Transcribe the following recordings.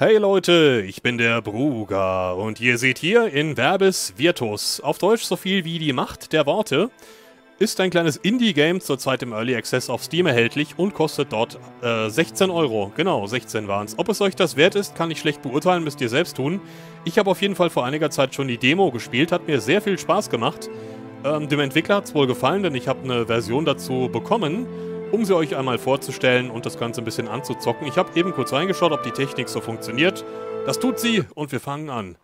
Hey Leute, ich bin der Bruugar und ihr seht hier In Verbis Virtus, auf Deutsch so viel wie die Macht der Worte, ist ein kleines Indie-Game, zurzeit im Early Access auf Steam erhältlich und kostet dort 16 Euro. Genau, 16 waren es. Ob es euch das wert ist, kann ich schlecht beurteilen, müsst ihr selbst tun. Ich habe auf jeden Fall vor einiger Zeit schon die Demo gespielt, hat mir sehr viel Spaß gemacht. Dem Entwickler hat es wohl gefallen, denn ich habe eine Version dazu bekommen, um sie euch einmal vorzustellen und das Ganze ein bisschen anzuzocken. Ich habe eben kurz reingeschaut, ob die Technik so funktioniert. Das tut sie und wir fangen an.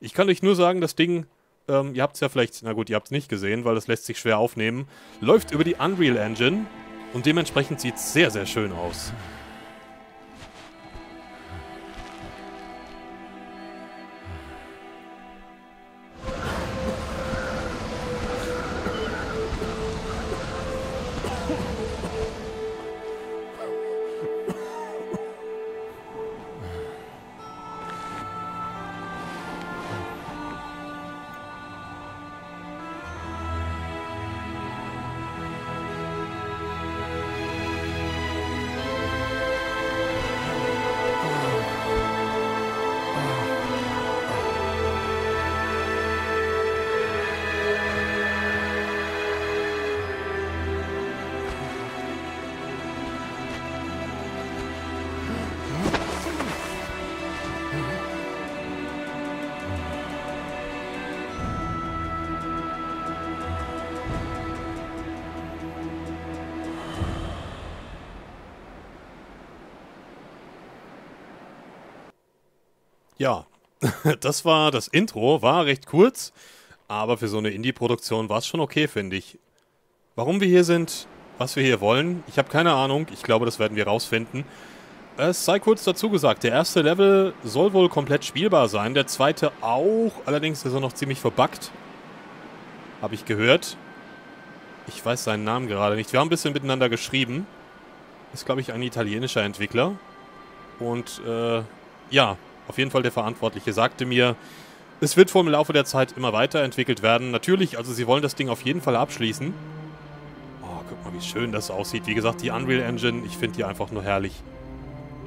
Ich kann euch nur sagen, das Ding, ihr habt es ja vielleicht, na gut, ihr habt es nicht gesehen, weil das lässt sich schwer aufnehmen, läuft über die Unreal Engine und dementsprechend sieht es sehr, sehr schön aus. Ja, das war das Intro, war recht kurz, aber für so eine Indie-Produktion war es schon okay, finde ich. Warum wir hier sind, was wir hier wollen, ich habe keine Ahnung, ich glaube, das werden wir rausfinden. Es sei kurz dazu gesagt, der erste Level soll wohl komplett spielbar sein, der zweite auch, allerdings ist er noch ziemlich verbuggt, habe ich gehört. Ich weiß seinen Namen gerade nicht, wir haben ein bisschen miteinander geschrieben. Ist, glaube ich, ein italienischer Entwickler und, ja. Auf jeden Fall der Verantwortliche sagte mir, es wird vom Laufe der Zeit immer weiterentwickelt werden. Natürlich, also sie wollen das Ding auf jeden Fall abschließen. Oh, guck mal, wie schön das aussieht. Wie gesagt, die Unreal Engine, ich finde die einfach nur herrlich.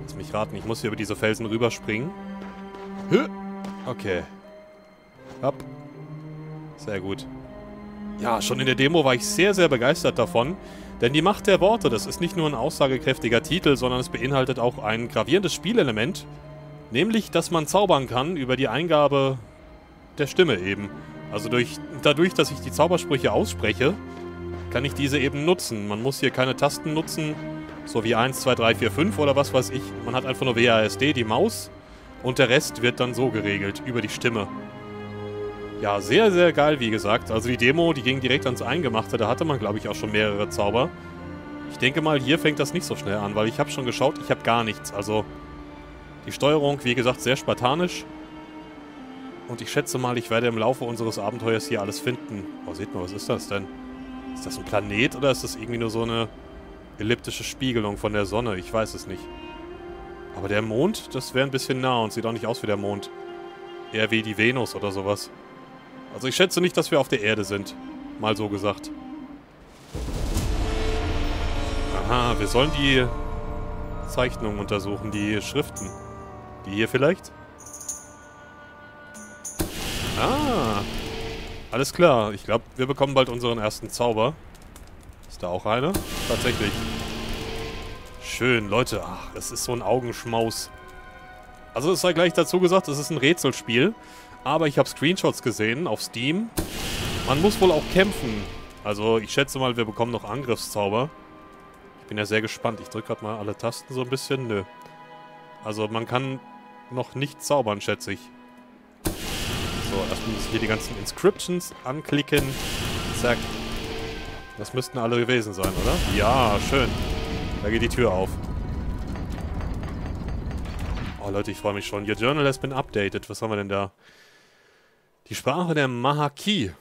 Lass mich raten, ich muss hier über diese Felsen rüberspringen. Okay. Hopp. Sehr gut. Ja, schon in der Demo war ich sehr, sehr begeistert davon. Denn die Macht der Worte, das ist nicht nur ein aussagekräftiger Titel, sondern es beinhaltet auch ein gravierendes Spielelement. Nämlich, dass man zaubern kann über die Eingabe der Stimme eben. Also dadurch, dass ich die Zaubersprüche ausspreche, kann ich diese eben nutzen. Man muss hier keine Tasten nutzen, so wie 1, 2, 3, 4, 5 oder was weiß ich. Man hat einfach nur WASD, die Maus, und der Rest wird dann so geregelt, über die Stimme. Ja, sehr, sehr geil, wie gesagt. Also die Demo, die ging direkt ans Eingemachte, da hatte man, glaube ich, auch schon mehrere Zauber. Ich denke mal, hier fängt das nicht so schnell an, weil ich habe schon geschaut, ich habe gar nichts, also... Die Steuerung, wie gesagt, sehr spartanisch. Und ich schätze mal, ich werde im Laufe unseres Abenteuers hier alles finden. Oh, seht mal, was ist das denn? Ist das ein Planet oder ist das irgendwie nur so eine elliptische Spiegelung von der Sonne? Ich weiß es nicht. Aber der Mond, das wäre ein bisschen nah und sieht auch nicht aus wie der Mond. Eher wie die Venus oder sowas. Also ich schätze nicht, dass wir auf der Erde sind. Mal so gesagt. Aha, wir sollen die Zeichnungen untersuchen, die Schriften. Die hier vielleicht? Ah! Alles klar. Ich glaube, wir bekommen bald unseren ersten Zauber. Ist da auch eine? Tatsächlich. Schön, Leute. Ach, es ist so ein Augenschmaus. Also es sei gleich dazu gesagt, es ist ein Rätselspiel. Aber ich habe Screenshots gesehen auf Steam. Man muss wohl auch kämpfen. Also ich schätze mal, wir bekommen noch Angriffszauber. Ich bin ja sehr gespannt. Ich drücke gerade mal alle Tasten so ein bisschen. Nö. Also man kann noch nicht zaubern, schätze ich. So, erstmal müssen hier die ganzen Inscriptions anklicken. Zack. Das müssten alle gewesen sein, oder? Ja, schön. Da geht die Tür auf. Oh Leute, ich freue mich schon. Your Journal has been updated. Was haben wir denn da? Die Sprache der Mahaki.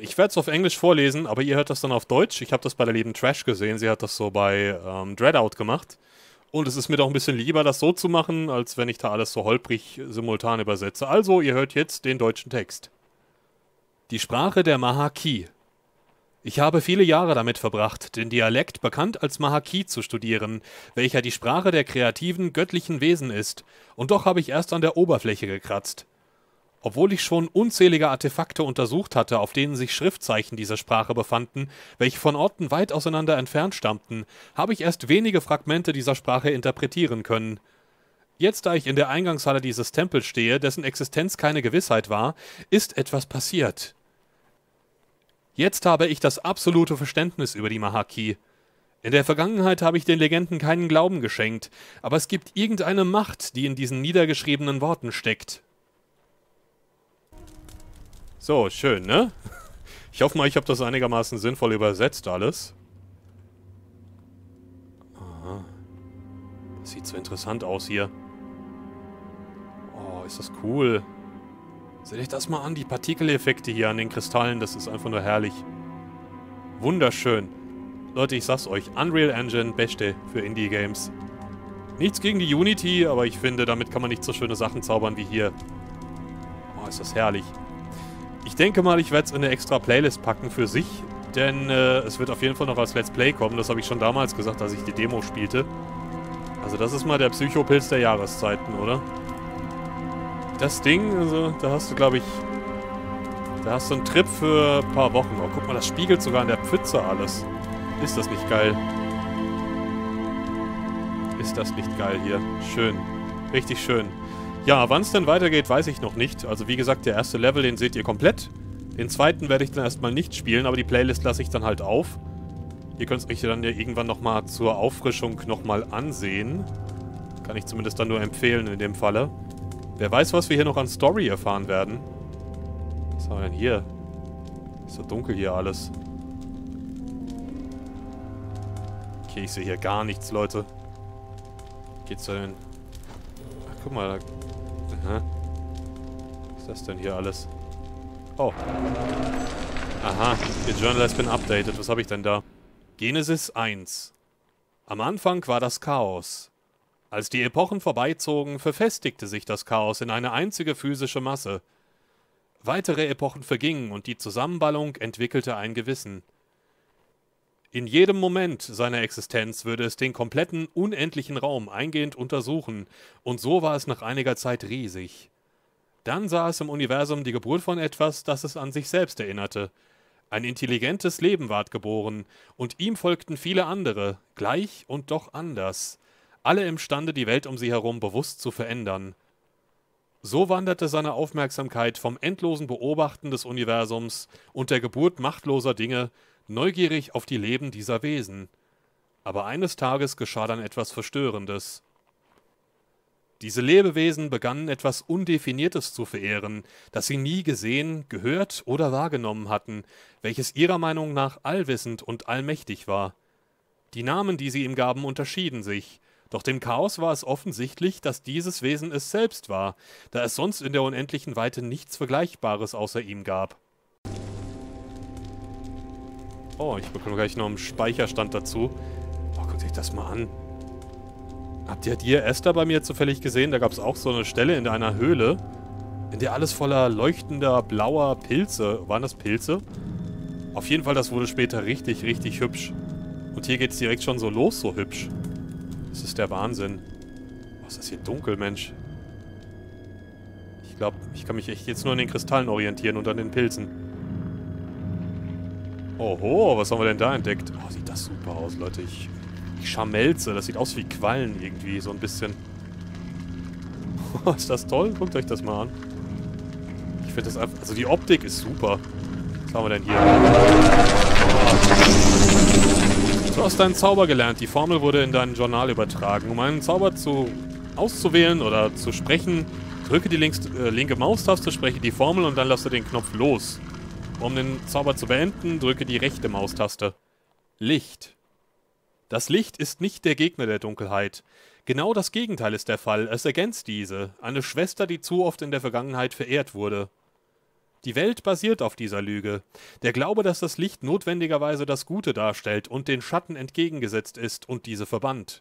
Ich werde es auf Englisch vorlesen, aber ihr hört das dann auf Deutsch. Ich habe das bei der lieben Trash gesehen. Sie hat das so bei Dreadout gemacht. Und es ist mir doch ein bisschen lieber, das so zu machen, als wenn ich da alles so holprig simultan übersetze. Also, ihr hört jetzt den deutschen Text. Die Sprache der Mahaki. Ich habe viele Jahre damit verbracht, den Dialekt bekannt als Mahaki zu studieren, welcher die Sprache der kreativen, göttlichen Wesen ist, und doch habe ich erst an der Oberfläche gekratzt. Obwohl ich schon unzählige Artefakte untersucht hatte, auf denen sich Schriftzeichen dieser Sprache befanden, welche von Orten weit auseinander entfernt stammten, habe ich erst wenige Fragmente dieser Sprache interpretieren können. Jetzt, da ich in der Eingangshalle dieses Tempels stehe, dessen Existenz keine Gewissheit war, ist etwas passiert. Jetzt habe ich das absolute Verständnis über die Mahaki. In der Vergangenheit habe ich den Legenden keinen Glauben geschenkt, aber es gibt irgendeine Macht, die in diesen niedergeschriebenen Worten steckt. So, schön, ne? Ich hoffe mal, ich habe das einigermaßen sinnvoll übersetzt alles. Aha. Das sieht so interessant aus hier. Oh, ist das cool. Seht euch das mal an, die Partikeleffekte hier an den Kristallen, das ist einfach nur herrlich. Wunderschön. Leute, ich sag's euch, Unreal Engine, beste für Indie-Games. Nichts gegen die Unity, aber ich finde, damit kann man nicht so schöne Sachen zaubern wie hier. Oh, ist das herrlich. Ich denke mal, ich werde es in eine extra Playlist packen für sich, denn es wird auf jeden Fall noch als Let's Play kommen. Das habe ich schon damals gesagt, als ich die Demo spielte. Also das ist mal der Psychopilz der Jahreszeiten, oder? Das Ding, also da hast du, glaube ich, da hast du einen Trip für ein paar Wochen. Oh, guck mal, das spiegelt sogar in der Pfütze alles. Ist das nicht geil? Ist das nicht geil hier? Schön. Richtig schön. Ja, wann es denn weitergeht, weiß ich noch nicht. Also wie gesagt, der erste Level, den seht ihr komplett. Den zweiten werde ich dann erstmal nicht spielen, aber die Playlist lasse ich dann halt auf. Ihr könnt es euch dann ja irgendwann nochmal zur Auffrischung nochmal ansehen. Kann ich zumindest dann nur empfehlen in dem Falle. Wer weiß, was wir hier noch an Story erfahren werden. Was haben wir denn hier? Ist so dunkel hier alles. Okay, ich sehe hier gar nichts, Leute. Geht's denn? Ach, guck mal. Da. Aha. Was ist das denn hier alles? Oh. Aha. Your Journal has been updated. Was habe ich denn da? Genesis 1. Am Anfang war das Chaos. Als die Epochen vorbeizogen, verfestigte sich das Chaos in eine einzige physische Masse. Weitere Epochen vergingen und die Zusammenballung entwickelte ein Gewissen. In jedem Moment seiner Existenz würde es den kompletten, unendlichen Raum eingehend untersuchen, und so war es nach einiger Zeit riesig. Dann sah es im Universum die Geburt von etwas, das es an sich selbst erinnerte. Ein intelligentes Leben ward geboren, und ihm folgten viele andere, gleich und doch anders. Alle imstande, die Welt um sie herum bewusst zu verändern. So wanderte seine Aufmerksamkeit vom endlosen Beobachten des Universums und der Geburt machtloser Dinge neugierig auf die Leben dieser Wesen. Aber eines Tages geschah dann etwas Verstörendes. Diese Lebewesen begannen etwas Undefiniertes zu verehren, das sie nie gesehen, gehört oder wahrgenommen hatten, welches ihrer Meinung nach allwissend und allmächtig war. Die Namen, die sie ihm gaben, unterschieden sich. Doch dem Chaos war es offensichtlich, dass dieses Wesen es selbst war, da es sonst in der unendlichen Weite nichts Vergleichbares außer ihm gab. Oh, ich bekomme gleich noch einen Speicherstand dazu. Oh, guckt euch das mal an. Habt ihr die Esther bei mir zufällig gesehen? Da gab es auch so eine Stelle in einer Höhle, in der alles voller leuchtender, blauer Pilze. Waren das Pilze? Auf jeden Fall, das wurde später richtig, richtig hübsch. Und hier geht es direkt schon so los, so hübsch. Das ist der Wahnsinn. Was ist das hier dunkel, Mensch? Ich glaube, ich kann mich echt jetzt nur an den Kristallen orientieren und an den Pilzen. Oho, was haben wir denn da entdeckt? Oh, sieht das super aus, Leute. Ich scharmelze. Das sieht aus wie Quallen irgendwie, so ein bisschen. Oh, ist das toll? Guckt euch das mal an. Ich finde das einfach... Also die Optik ist super. Was haben wir denn hier? Oh. Du hast deinen Zauber gelernt. Die Formel wurde in dein Journal übertragen. Um einen Zauber auszuwählen oder zu sprechen, drücke die linke Maustaste, spreche die Formel und dann lass du den Knopf los. Um den Zauber zu beenden, drücke die rechte Maustaste. Licht. Das Licht ist nicht der Gegner der Dunkelheit. Genau das Gegenteil ist der Fall. Es ergänzt diese. Eine Schwester, die zu oft in der Vergangenheit verehrt wurde. Die Welt basiert auf dieser Lüge. Der Glaube, dass das Licht notwendigerweise das Gute darstellt und den Schatten entgegengesetzt ist und diese verbannt.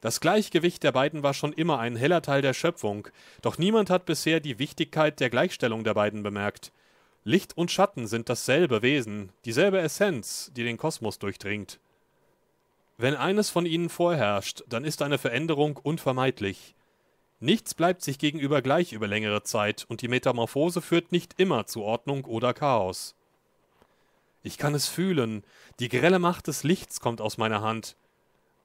Das Gleichgewicht der beiden war schon immer ein heller Teil der Schöpfung, doch niemand hat bisher die Wichtigkeit der Gleichstellung der beiden bemerkt. Licht und Schatten sind dasselbe Wesen, dieselbe Essenz, die den Kosmos durchdringt. Wenn eines von ihnen vorherrscht, dann ist eine Veränderung unvermeidlich. Nichts bleibt sich gegenüber gleich über längere Zeit und die Metamorphose führt nicht immer zu Ordnung oder Chaos. Ich kann es fühlen, die grelle Macht des Lichts kommt aus meiner Hand.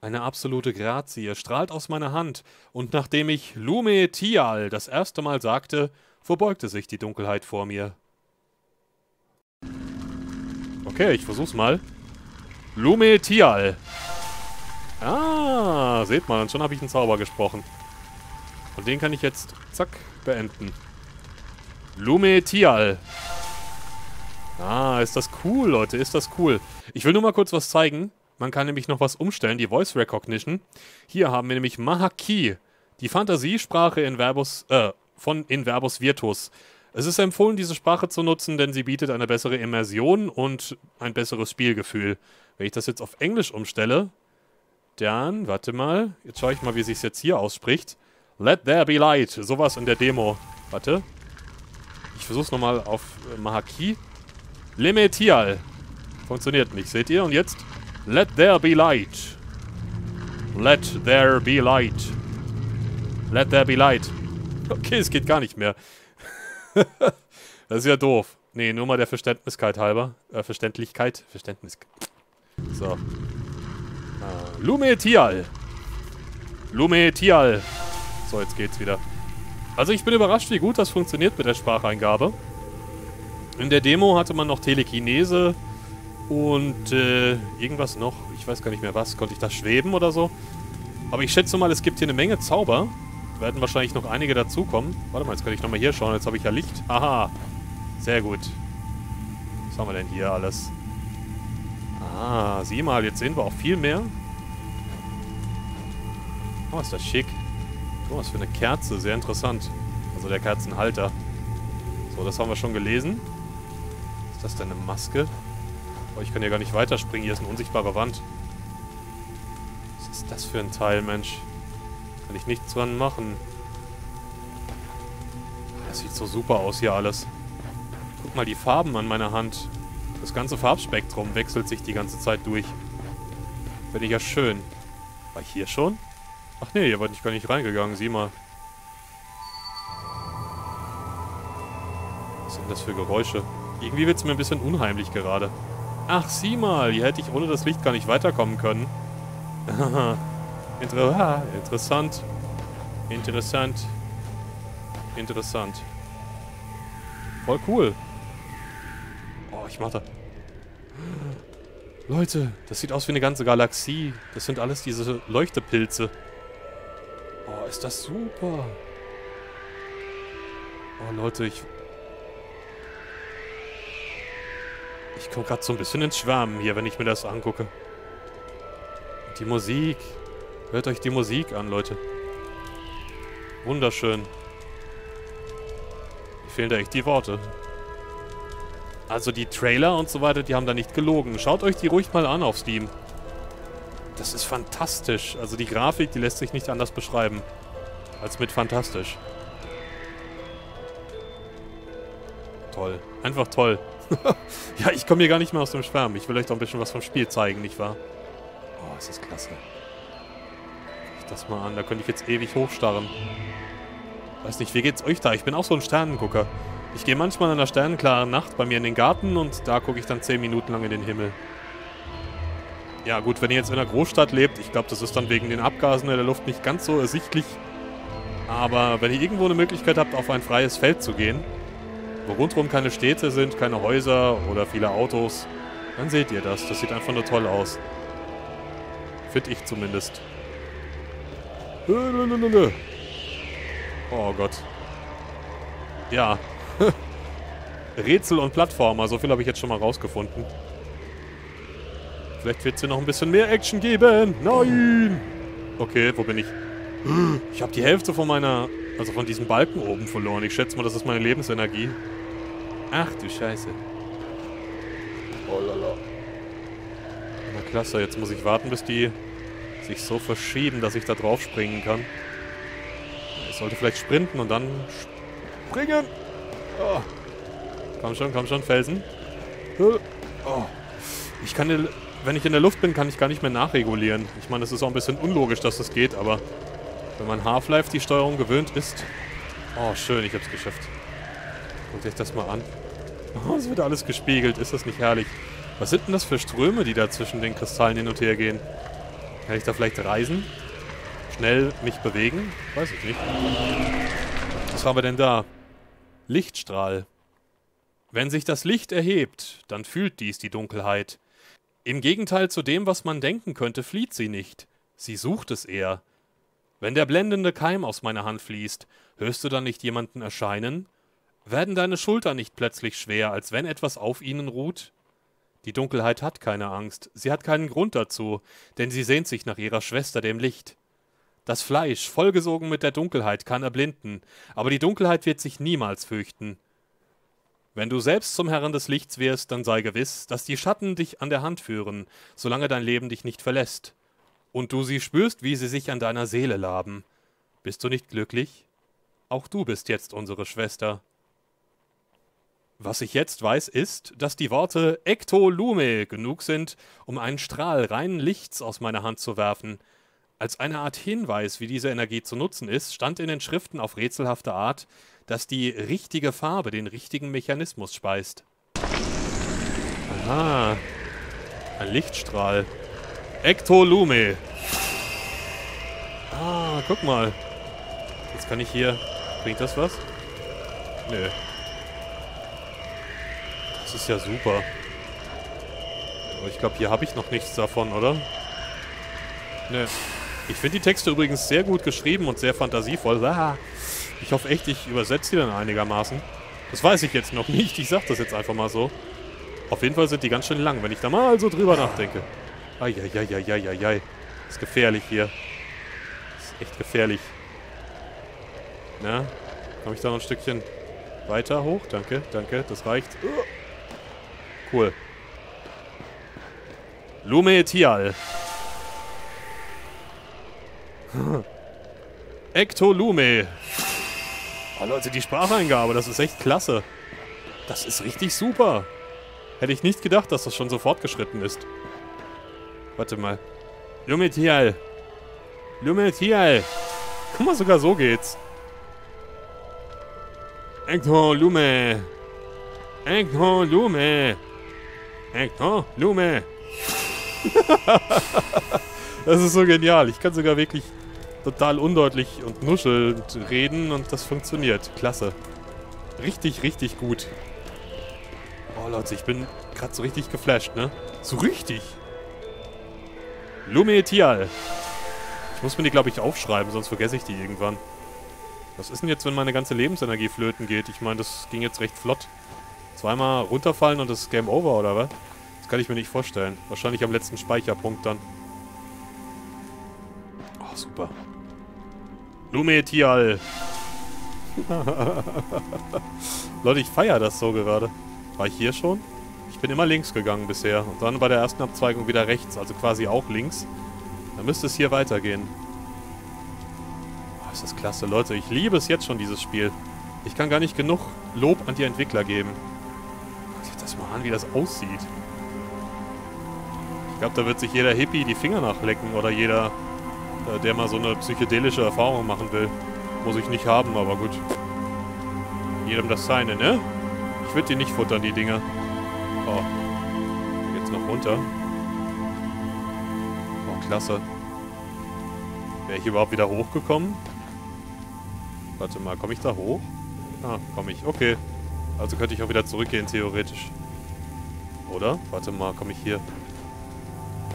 Eine absolute Grazie strahlt aus meiner Hand und nachdem ich Lumetial das erste Mal sagte, verbeugte sich die Dunkelheit vor mir. Okay, ich versuch's mal. Lumetial. Ah, seht mal, und schon habe ich einen Zauber gesprochen. Und den kann ich jetzt, zack, beenden. Lumetial. Ah, ist das cool, Leute, ist das cool. Ich will nur mal kurz was zeigen. Man kann nämlich noch was umstellen, die Voice Recognition. Hier haben wir nämlich Mahaki, die Fantasiesprache von In Verbis Virtus. Es ist empfohlen, diese Sprache zu nutzen, denn sie bietet eine bessere Immersion und ein besseres Spielgefühl. Wenn ich das jetzt auf Englisch umstelle, dann, warte mal, jetzt schaue ich mal, wie sich es jetzt hier ausspricht. Let there be light, sowas in der Demo. Warte. Ich versuch's nochmal auf Mahaki. Limitial. Funktioniert nicht, seht ihr? Und jetzt, let there be light. Let there be light. Let there be light. Okay, es geht gar nicht mehr. Das ist ja doof. Nee, nur mal der Verständlichkeit halber. Verständnis. So. Lumetial. Lumetial. So, jetzt geht's wieder. Also ich bin überrascht, wie gut das funktioniert mit der Spracheingabe. In der Demo hatte man noch Telekinese und irgendwas noch. Ich weiß gar nicht mehr was. Konnte ich da schweben oder so? Aber ich schätze mal, es gibt hier eine Menge Zauber. Werden wahrscheinlich noch einige dazukommen. Warte mal, jetzt kann ich nochmal hier schauen. Jetzt habe ich ja Licht. Aha. Sehr gut. Was haben wir denn hier alles? Ah, sieh mal, jetzt sehen wir auch viel mehr. Oh, ist das schick. Oh, was für eine Kerze. Sehr interessant. Also der Kerzenhalter. So, das haben wir schon gelesen. Ist das denn eine Maske? Oh, ich kann hier gar nicht weiterspringen. Hier ist eine unsichtbare Wand. Was ist das für ein Teil, Mensch? Kann ich nichts dran machen. Das sieht so super aus hier alles. Guck mal die Farben an meiner Hand. Das ganze Farbspektrum wechselt sich die ganze Zeit durch. Finde ich ja schön. War ich hier schon? Ach nee, hier war ich gar nicht reingegangen. Sieh mal. Was sind das für Geräusche? Irgendwie wird es mir ein bisschen unheimlich gerade. Ach, sieh mal. Hier hätte ich ohne das Licht gar nicht weiterkommen können. Haha. Interessant. Interessant. Interessant. Voll cool. Oh, ich mach da. Leute, das sieht aus wie eine ganze Galaxie. Das sind alles diese Leuchtepilze. Oh, ist das super. Oh, Leute, ich komme gerade so ein bisschen ins Schwärmen hier, wenn ich mir das angucke. Die Musik. Hört euch die Musik an, Leute. Wunderschön. Mir fehlen da echt die Worte. Also die Trailer und so weiter, die haben da nicht gelogen. Schaut euch die ruhig mal an auf Steam. Das ist fantastisch. Also die Grafik, die lässt sich nicht anders beschreiben als mit fantastisch. Toll. Einfach toll. Ja, ich komme hier gar nicht mehr aus dem Schwärmen. Ich will euch doch ein bisschen was vom Spiel zeigen, nicht wahr? Oh, es ist klasse. Das mal an, da könnte ich jetzt ewig hochstarren. Weiß nicht, wie geht's euch da? Ich bin auch so ein Sternengucker. Ich gehe manchmal in einer sternenklaren Nacht bei mir in den Garten und da gucke ich dann 10 Minuten lang in den Himmel. Ja gut, wenn ihr jetzt in einer Großstadt lebt, ich glaube, das ist dann wegen den Abgasen in der Luft nicht ganz so ersichtlich. Aber wenn ihr irgendwo eine Möglichkeit habt, auf ein freies Feld zu gehen, wo rundherum keine Städte sind, keine Häuser oder viele Autos, dann seht ihr das. Das sieht einfach nur toll aus. Finde ich zumindest. Oh Gott. Ja. Rätsel und Plattformer, so viel habe ich jetzt schon mal rausgefunden. Vielleicht wird es hier noch ein bisschen mehr Action geben. Nein! Okay, wo bin ich? Ich habe die Hälfte von meiner, also von diesem Balken oben verloren. Ich schätze mal, das ist meine Lebensenergie. Ach du Scheiße. Oh lala. Na klasse, jetzt muss ich warten, bis die sich so verschieben, dass ich da drauf springen kann. Ich sollte vielleicht sprinten und dann springen. Oh. Komm schon, Felsen. Oh. Ich kann, wenn ich in der Luft bin, kann ich gar nicht mehr nachregulieren. Ich meine, das ist auch ein bisschen unlogisch, dass das geht, aber wenn man Half-Life die Steuerung gewöhnt ist... Oh, schön, ich hab's geschafft. Guckt euch das mal an. Oh, es wird alles gespiegelt, ist das nicht herrlich? Was sind denn das für Ströme, die da zwischen den Kristallen hin und her gehen? Kann ich da vielleicht reisen? Schnell mich bewegen? Weiß ich nicht. Was haben wir denn da? Lichtstrahl. Wenn sich das Licht erhebt, dann fühlt dies die Dunkelheit. Im Gegenteil zu dem, was man denken könnte, flieht sie nicht. Sie sucht es eher. Wenn der blendende Keim aus meiner Hand fließt, hörst du dann nicht jemanden erscheinen? Werden deine Schultern nicht plötzlich schwer, als wenn etwas auf ihnen ruht? Die Dunkelheit hat keine Angst, sie hat keinen Grund dazu, denn sie sehnt sich nach ihrer Schwester, dem Licht. Das Fleisch, vollgesogen mit der Dunkelheit, kann erblinden, aber die Dunkelheit wird sich niemals fürchten. Wenn du selbst zum Herrn des Lichts wirst, dann sei gewiss, dass die Schatten dich an der Hand führen, solange dein Leben dich nicht verlässt. Und du sie spürst, wie sie sich an deiner Seele laben. Bist du nicht glücklich? Auch du bist jetzt unsere Schwester. Was ich jetzt weiß, ist, dass die Worte Ectolume genug sind, um einen Strahl reinen Lichts aus meiner Hand zu werfen. Als eine Art Hinweis, wie diese Energie zu nutzen ist, stand in den Schriften auf rätselhafte Art, dass die richtige Farbe den richtigen Mechanismus speist. Aha, ein Lichtstrahl. Ectolume. Ah, guck mal. Jetzt kann ich hier... Bringt das was? Nö. Das ist ja super. Aber ich glaube, hier habe ich noch nichts davon, oder? Ne. Ich finde die Texte übrigens sehr gut geschrieben und sehr fantasievoll. Ah, ich hoffe echt, ich übersetze die dann einigermaßen. Das weiß ich jetzt noch nicht. Ich sage das jetzt einfach mal so. Auf jeden Fall sind die ganz schön lang, wenn ich da mal so drüber nachdenke. Eieieiei. Ist gefährlich hier. Ist echt gefährlich. Na? Komme ich da noch ein Stückchen weiter hoch? Danke, danke. Das reicht. Cool. Lumetial. Ectolume. Oh Leute, die Spracheingabe, das ist echt klasse. Das ist richtig super. Hätte ich nicht gedacht, dass das schon so fortgeschritten ist. Warte mal. Lumetial. Lumetial. Guck mal, sogar so geht's. Ectolume. Ectolume. Ectolume. Das ist so genial. Ich kann sogar wirklich total undeutlich und nuschelnd reden und das funktioniert. Klasse. Richtig, richtig gut. Oh Leute, ich bin gerade so richtig geflasht, ne? So richtig. Lumetial. Ich muss mir die, glaube ich, aufschreiben, sonst vergesse ich die irgendwann. Was ist denn jetzt, wenn meine ganze Lebensenergie flöten geht? Ich meine, das ging jetzt recht flott. Zweimal runterfallen und das ist Game Over, oder was? Das kann ich mir nicht vorstellen. Wahrscheinlich am letzten Speicherpunkt dann. Oh, super. Lumetial. Leute, ich feiere das so gerade. War ich hier schon? Ich bin immer links gegangen bisher. Und dann bei der ersten Abzweigung wieder rechts, also quasi auch links. Dann müsste es hier weitergehen. Oh, ist das klasse, Leute. Ich liebe es jetzt schon, dieses Spiel. Ich kann gar nicht genug Lob an die Entwickler geben. Guckt euch das mal an, wie das aussieht. Ich glaube, da wird sich jeder Hippie die Finger nachlecken oder jeder, der mal so eine psychedelische Erfahrung machen will. Muss ich nicht haben, aber gut. Jedem das seine, ne? Ich würde die nicht futtern, die Dinger. Oh. Jetzt noch runter. Oh, klasse. Wäre ich überhaupt wieder hochgekommen? Warte mal, komme ich da hoch? Ah, komme ich. Okay. Also könnte ich auch wieder zurückgehen, theoretisch. Oder? Warte mal, komme ich hier...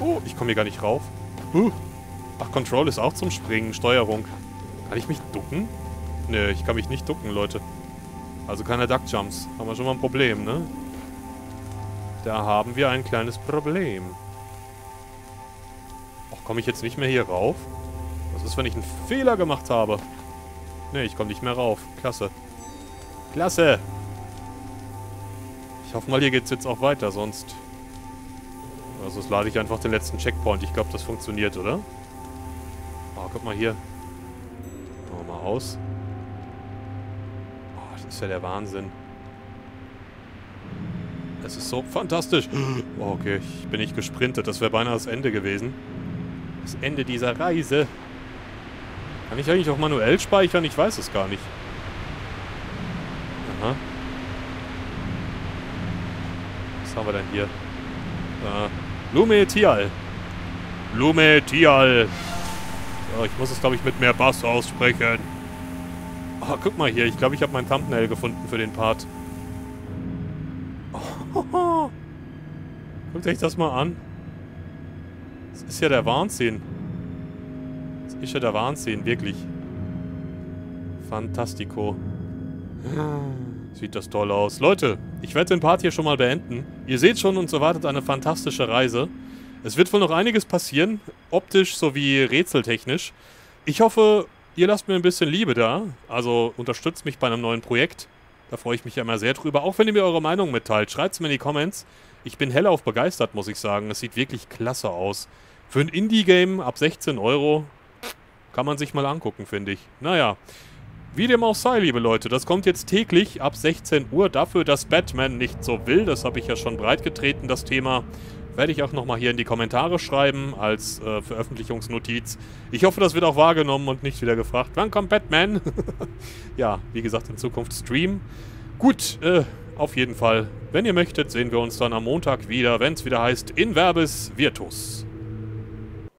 Oh, ich komme hier gar nicht rauf. Ach, Control ist auch zum Springen. Steuerung. Kann ich mich ducken? Nee, ich kann mich nicht ducken, Leute. Also keine Duckjumps. Haben wir schon mal ein Problem, ne? Da haben wir ein kleines Problem. Ach, komme ich jetzt nicht mehr hier rauf? Was ist, wenn ich einen Fehler gemacht habe? Nee, ich komme nicht mehr rauf. Klasse. Klasse! Ich hoffe mal, hier geht's jetzt auch weiter, sonst... Also jetzt lade ich einfach den letzten Checkpoint. Ich glaube, das funktioniert, oder? Oh, guck mal hier. Machen wir mal aus. Oh, das ist ja der Wahnsinn. Es ist so fantastisch. Okay, ich bin nicht gesprintet. Das wäre beinahe das Ende gewesen. Das Ende dieser Reise. Kann ich eigentlich auch manuell speichern? Ich weiß es gar nicht. Aha. Was haben wir denn hier? Lumetial. Lumetial. Ja, ich muss es, glaube ich, mit mehr Bass aussprechen. Oh, guck mal hier. Ich glaube, ich habe mein Thumbnail gefunden für den Part. Oh. Guckt euch das mal an. Das ist ja der Wahnsinn. Das ist ja der Wahnsinn, wirklich. Fantastico. Sieht das toll aus. Leute, ich werde den Part hier schon mal beenden. Ihr seht schon, uns erwartet eine fantastische Reise. Es wird wohl noch einiges passieren, optisch sowie rätseltechnisch. Ich hoffe, ihr lasst mir ein bisschen Liebe da. Also unterstützt mich bei einem neuen Projekt. Da freue ich mich ja immer sehr drüber. Auch wenn ihr mir eure Meinung mitteilt, schreibt es mir in die Comments. Ich bin hellauf begeistert, muss ich sagen. Es sieht wirklich klasse aus. Für ein Indie-Game ab 16 € kann man sich mal angucken, finde ich. Naja, wie dem auch sei, liebe Leute. Das kommt jetzt täglich ab 16 Uhr. Dafür, dass Batman nicht so will, das habe ich ja schon breitgetreten, das Thema. Werde ich auch nochmal hier in die Kommentare schreiben, als Veröffentlichungsnotiz. Ich hoffe, das wird auch wahrgenommen und nicht wieder gefragt, wann kommt Batman? Ja, wie gesagt, in Zukunft Stream. Gut, auf jeden Fall. Wenn ihr möchtet, sehen wir uns dann am Montag wieder, wenn es wieder heißt In Verbis Virtus.